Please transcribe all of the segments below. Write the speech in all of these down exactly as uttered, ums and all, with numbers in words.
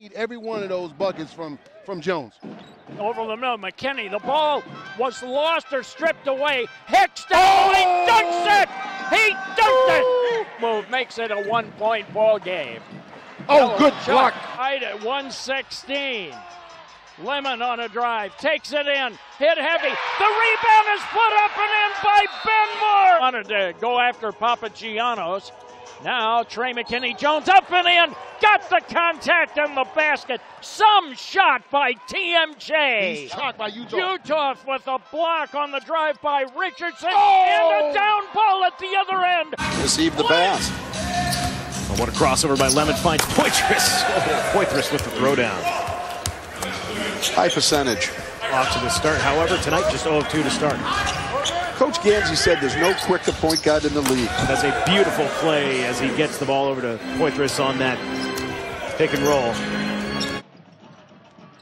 Need every one of those buckets from, from Jones. Over the middle, McKinney. The ball was lost or stripped away. Hicks down, he dunks it! He dunks it! Move makes it a one-point ball game. Oh, Yellow good block. Right at one sixteen. Lemon on a drive, takes it in, hit heavy. The rebound is put up and in by Ben Moore. Wanted to go after Papa giannos. Now Trey McKinney Jones up and in, got the contact in the basket. Some shot by T M J. He's shot by Utoff. Utoff with a block on the drive by Richardson, oh! and a down ball at the other end. Received the pass. Oh, what a crossover by Lemon, finds Poitras. Oh, Poitras with the throwdown. High percentage. Off to the start, however, tonight just zero of two to start. Coach Ganzi said there's no quicker point guard in the league. That's a beautiful play as he gets the ball over to Poitras on that pick and roll.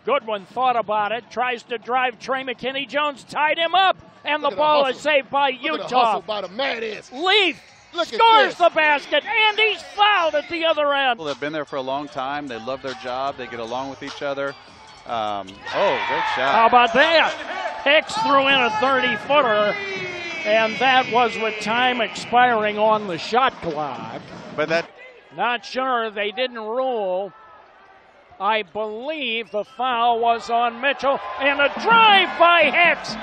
Goodwin thought about it, tries to drive Trey McKinney Jones, tied him up, and Look the ball the is saved by Utoff. By the Mad Ants. Leaf Look scores the basket, and he's fouled at the other end. Well, they've been there for a long time. They love their job. They get along with each other. Um, oh, great shot. How about that? Hicks threw in a thirty-footer. And that was with time expiring on the shot clock. But that... Not sure, they didn't rule. I believe the foul was on Mitchell, and a drive by Hicks.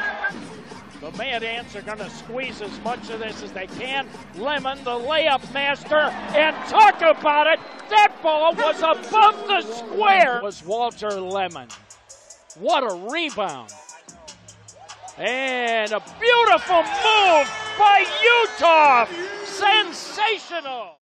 The Mad Ants are gonna squeeze as much of this as they can. Lemon, the layup master, and talk about it, that ball was above the square. It was Walter Lemon. What a rebound. And a beautiful move by Utoff! Sensational!